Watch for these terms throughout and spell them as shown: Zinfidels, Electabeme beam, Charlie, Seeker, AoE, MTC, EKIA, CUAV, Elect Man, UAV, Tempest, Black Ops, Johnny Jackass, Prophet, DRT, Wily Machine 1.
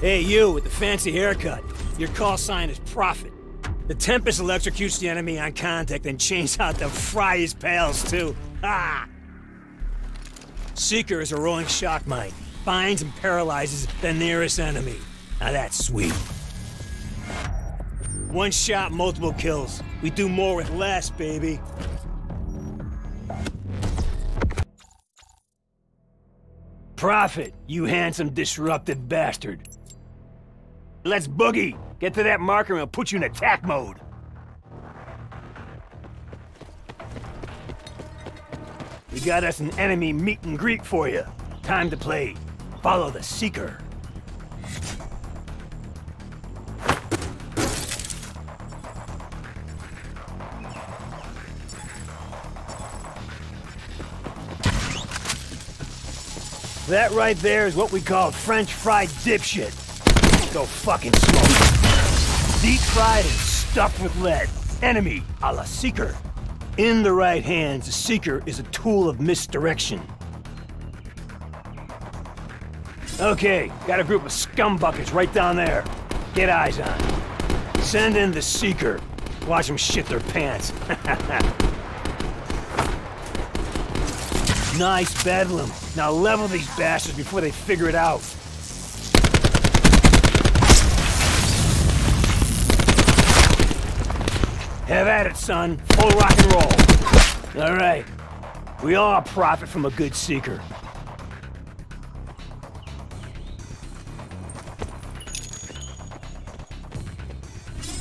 Hey, you with the fancy haircut. Your call sign is Prophet. The Tempest electrocutes the enemy on contact and chains out to fry his pals, too. Ha! Seeker is a rolling shock mine. Binds and paralyzes the nearest enemy. Now that's sweet. One shot, multiple kills. We do more with less, baby. Prophet, you handsome, disrupted bastard. Let's boogie. Get to that marker and we'll put you in attack mode. We got us an enemy meet and greet for you. Time to play. Follow the Seeker. That right there is what we call French fried dipshit. Go fucking smoke. Deep fried and stuffed with lead. Enemy a la Seeker. In the right hands, the Seeker is a tool of misdirection. Okay, got a group of scumbuckets right down there. Get eyes on. Send in the Seeker. Watch them shit their pants. Nice bedlam. Now level these bastards before they figure it out. Have at it, son. Full rock and roll. All right. We all profit from a good Seeker.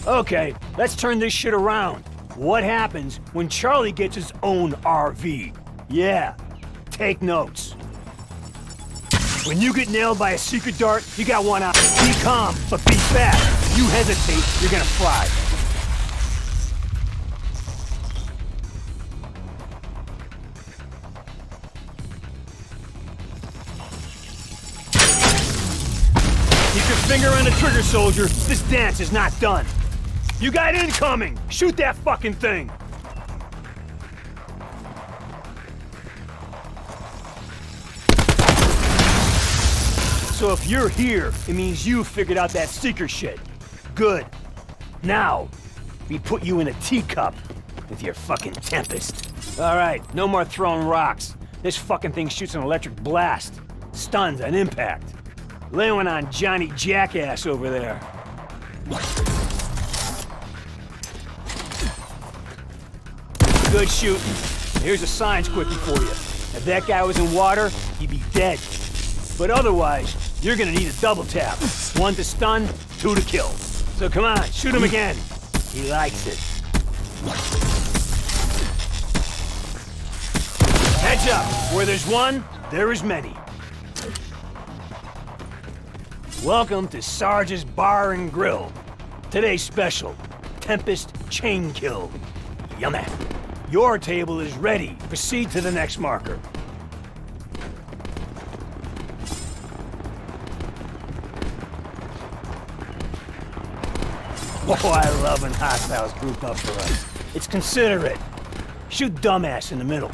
Okay, let's turn this shit around. What happens when Charlie gets his own RV? Yeah. Take notes. When you get nailed by a secret dart, you got one out. Be calm, but be fast. You hesitate, you're gonna fry. Keep your finger on the trigger, soldier. This dance is not done. You got incoming! Shoot that fucking thing! So if you're here, it means you figured out that Seeker shit. Good. Now, we put you in a teacup with your fucking Tempest. All right, no more throwing rocks. This fucking thing shoots an electric blast. Stuns on impact. Lay one on Johnny Jackass over there. Good shooting. Here's a science quickie for you. If that guy was in water, he'd be dead. But otherwise, you're gonna need a double tap. One to stun, two to kill. So come on, shoot him again. He likes it. Heads up, where there's one, there is many. Welcome to Sarge's Bar and Grill. Today's special, Tempest Chain Kill. Yummy. Your table is ready. Proceed to the next marker. Oh, I love when hostiles group up for us. It's considerate. Shoot dumbass in the middle.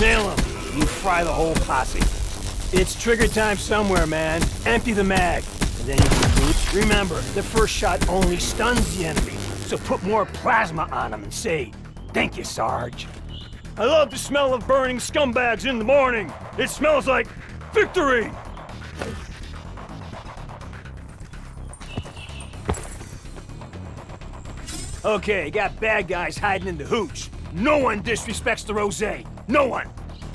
Nail him. You fry the whole posse. It's trigger time somewhere, man. Empty the mag. And then you can boot. Remember, the first shot only stuns the enemy. So put more plasma on him and say, "Thank you, Sarge." I love the smell of burning scumbags in the morning. It smells like victory. Okay, got bad guys hiding in the hooch. No one disrespects the rosé. No one.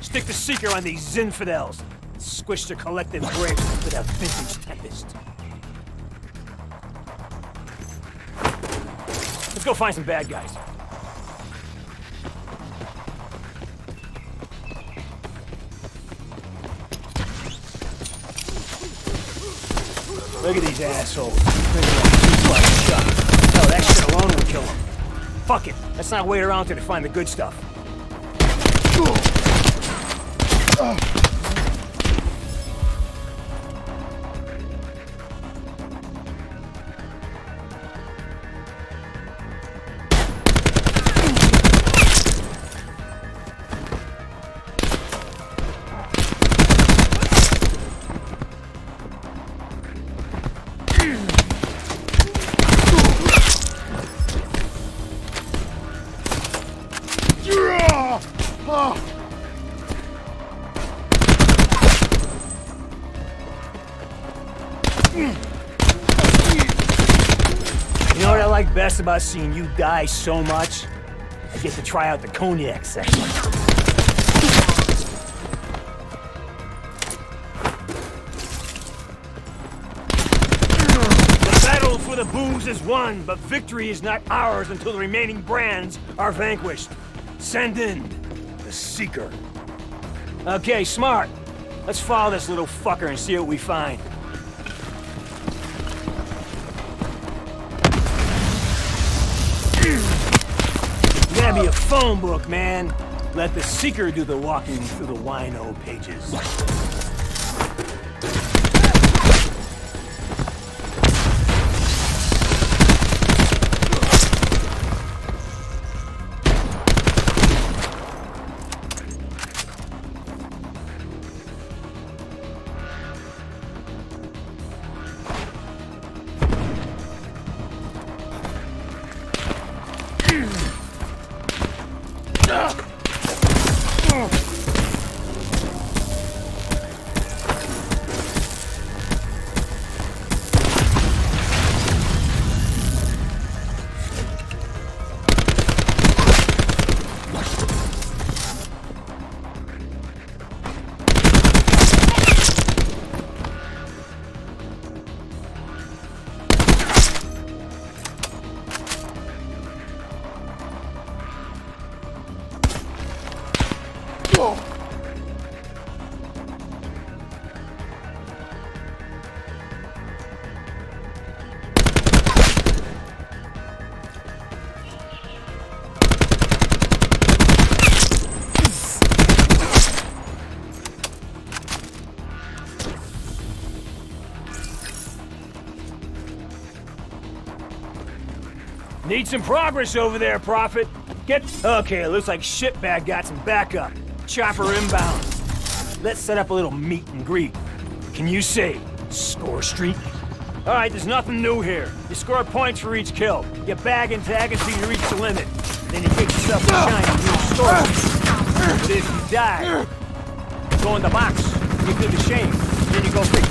Stick the Seeker on these Zinfidels. Squish their collective grapes with a vintage Tempest. Let's go find some bad guys. Look at these assholes. No, that shit alone will kill him. Fuck it. Let's not wait around here to find the good stuff. You know what I like best about seeing you die so much? I get to try out the cognac section. The battle for the booze is won, but victory is not ours until the remaining brands are vanquished. Send in the Seeker. Okay, smart. Let's follow this little fucker and see what we find. You gotta be a phone book, man. Let the Seeker do the walking through the wino pages. Need some progress over there, Prophet. Okay, it looks like Shitbag got some backup. Chopper inbound. Let's set up a little meet and greet. Can you say, score streak? All right, there's nothing new here. You score points for each kill. You bag and tag until you reach the limit. Then you take yourself to China and do a story. But if you die, you go in the box, you do the shame, then you go free.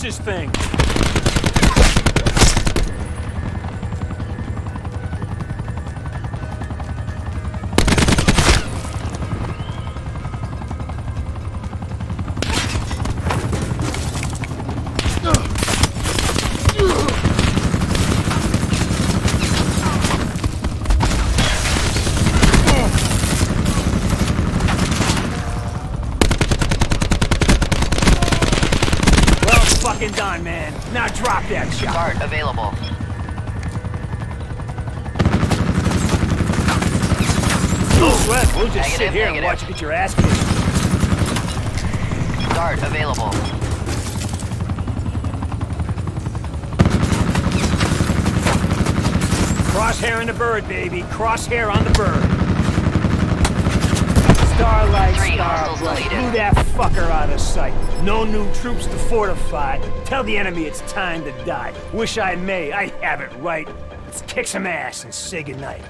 This thing. Done, man. Now drop that shot. Cart available. Oh, we'll just sit here and watch you get your ass kicked. Cart available. Crosshair on the bird, baby. Crosshair on the bird. Starlight, Starlight. Do that fucker out of sight. No new troops to fortify. Tell the enemy it's time to die. Wish I may. I have it right. Let's kick some ass and say goodnight.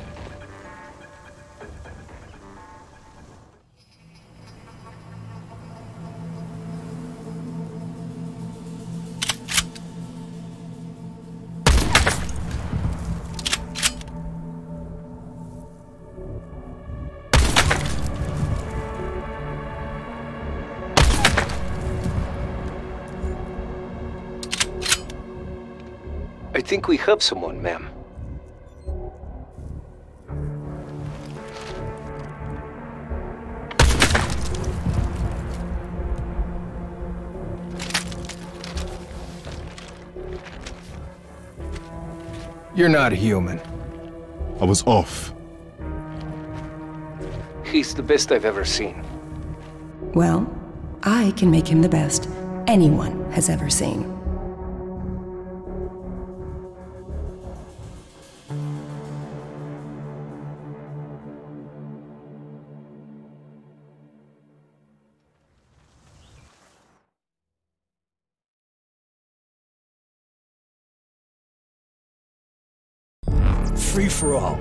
I think we have someone, ma'am. You're not human. I was off. He's the best I've ever seen. Well, I can make him the best anyone has ever seen. Free for all.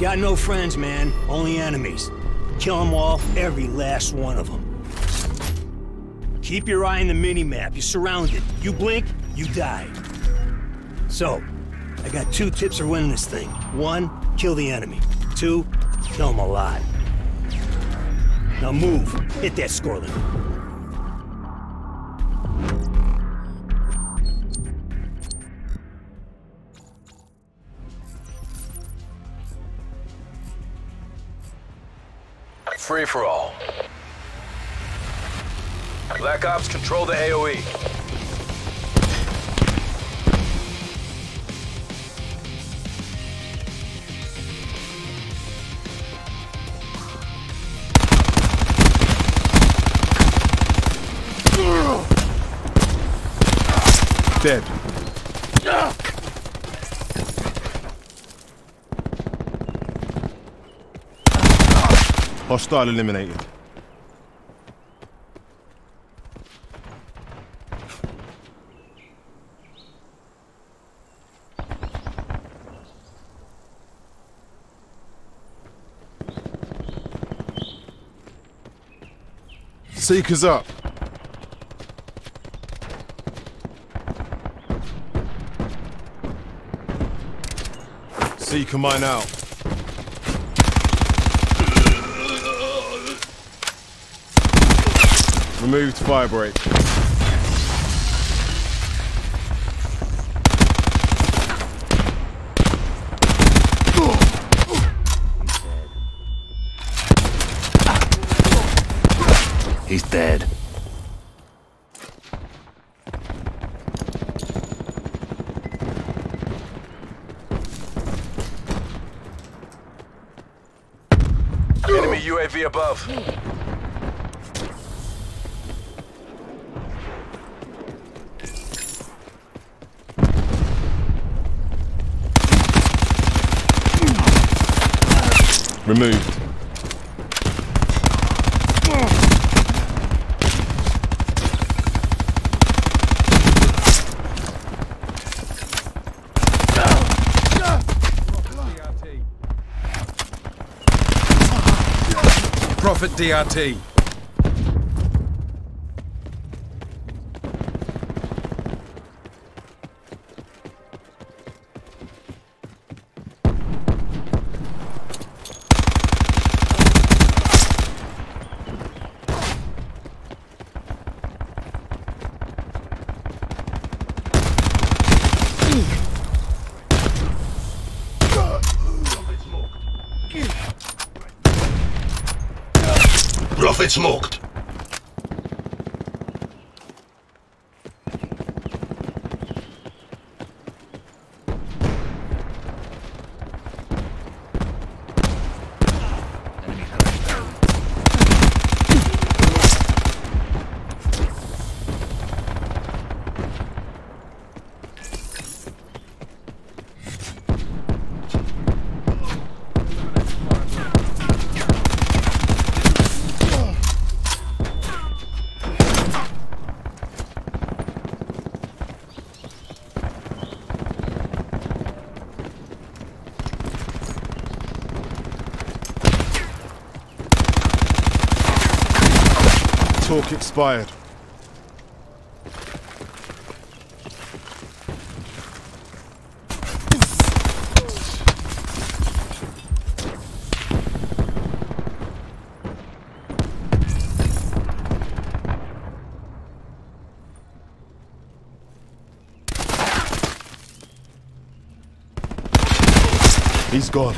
Got no friends, man. Only enemies. Kill them all, every last one of them. Keep your eye on the mini-map. You're surrounded. You blink, you die. So, I got two tips for winning this thing. One, kill the enemy. Two, kill them alive. Now move. Hit that scoreline. Free for all. Black Ops, control the AoE. Dead. Hostile eliminated. Seeker's up. Seeker mine out. Removed fire break. He's dead. Enemy UAV above. Removed. Prophet DRT. Prophet smoked. Talk expired. He's gone.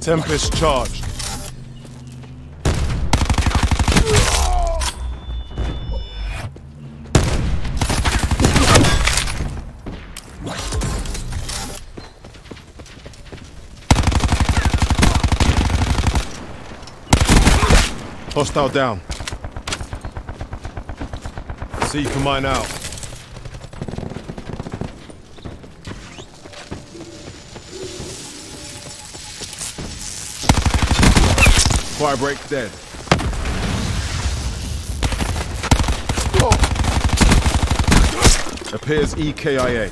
Tempest charged. Hostile down. Seeker mine out. Fire break dead. Oh. Appears EKIA.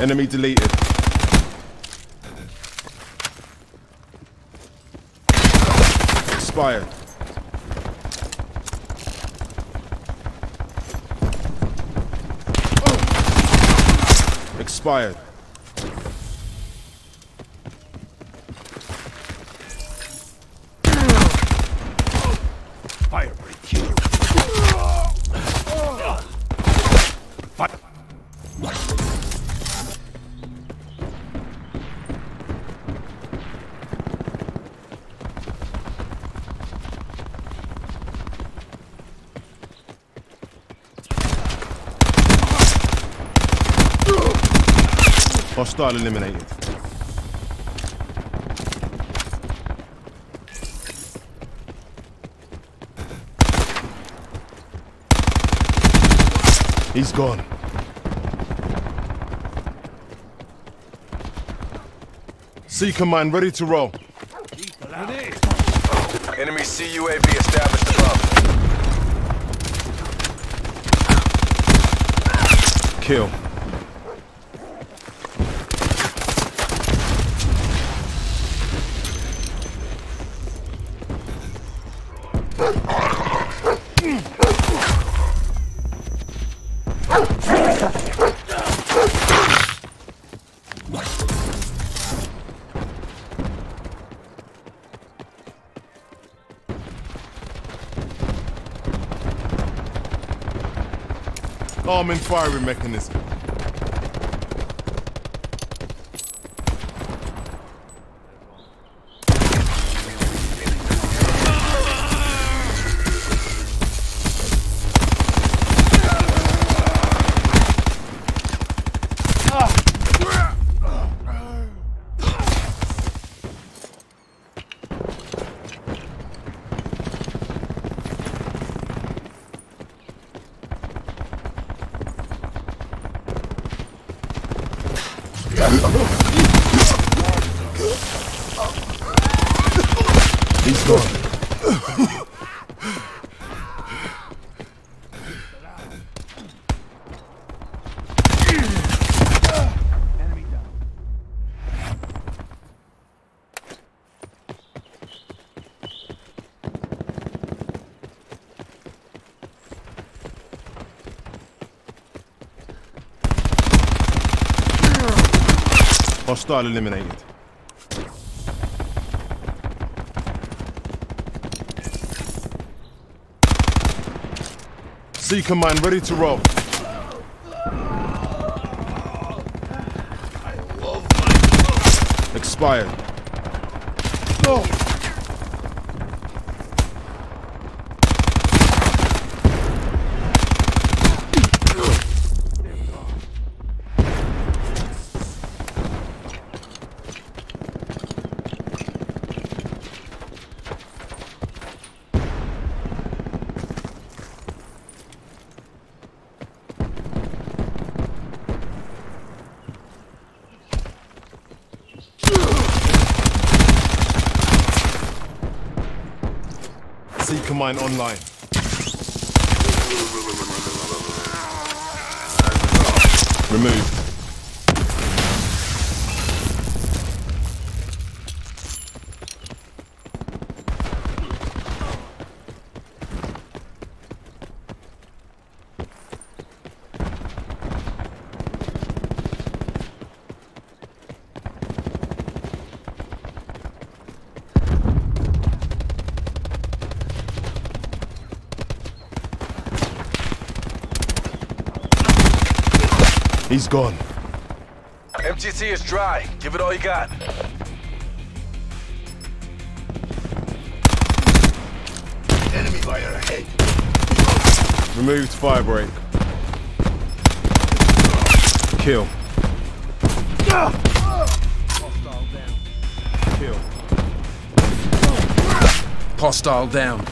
Enemy deleted. Expired. Oh. Expired. Fire break you. Hostile eliminated. He's gone. Seeker mine ready to roll. Enemy CUAV established above. Kill. Arm and firing mechanism. He's gone. Enemy down. Hostile eliminated. Seeker mine ready to roll. I love my... Expired. Oh. Seeker mine online. Remove. He's gone. MTC is dry. Give it all you got. Enemy fire ahead. Removed fire break. Kill. Hostile down. Kill. Hostile down.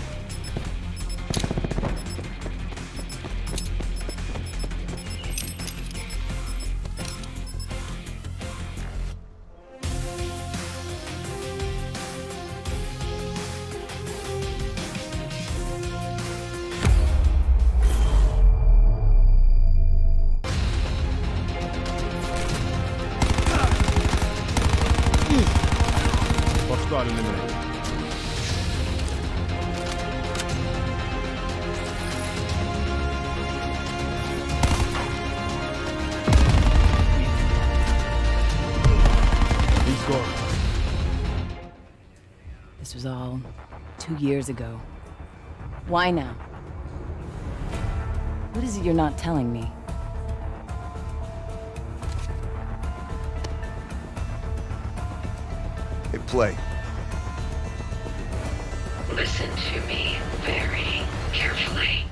This was all 2 years ago. Why now? What is it you're not telling me? Hey, play. Listen to me very carefully.